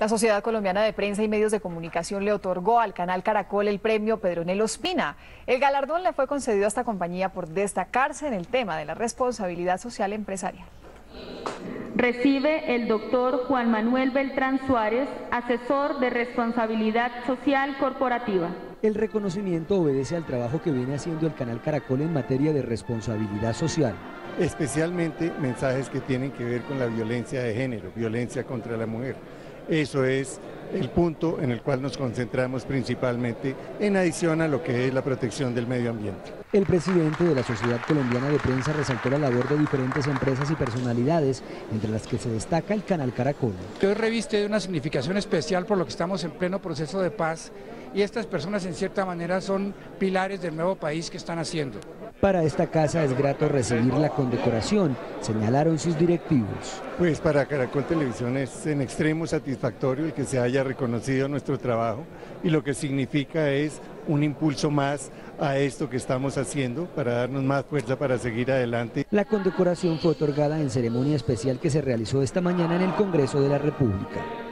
La Sociedad Colombiana de Prensa y Medios de Comunicación le otorgó al Canal Caracol el premio Pedro Nel Ospina. El galardón le fue concedido a esta compañía por destacarse en el tema de la responsabilidad social empresarial. Recibe el doctor Juan Manuel Beltrán Suárez, asesor de responsabilidad social corporativa. El reconocimiento obedece al trabajo que viene haciendo el Canal Caracol en materia de responsabilidad social. Especialmente mensajes que tienen que ver con la violencia de género, violencia contra la mujer. Eso es el punto en el cual nos concentramos principalmente, en adición a lo que es la protección del medio ambiente. El presidente de la Sociedad Colombiana de Prensa resaltó la labor de diferentes empresas y personalidades, entre las que se destaca el Canal Caracol. Hoy reviste de una significación especial por lo que estamos en pleno proceso de paz, y estas personas en cierta manera son pilares del nuevo país que están haciendo. Para esta casa es grato recibir la condecoración, señalaron sus directivos. Pues para Caracol Televisión es en extremo satisfactorio el que se haya reconocido nuestro trabajo, y lo que significa es un impulso más a esto que estamos haciendo para darnos más fuerza para seguir adelante. La condecoración fue otorgada en ceremonia especial que se realizó esta mañana en el Congreso de la República.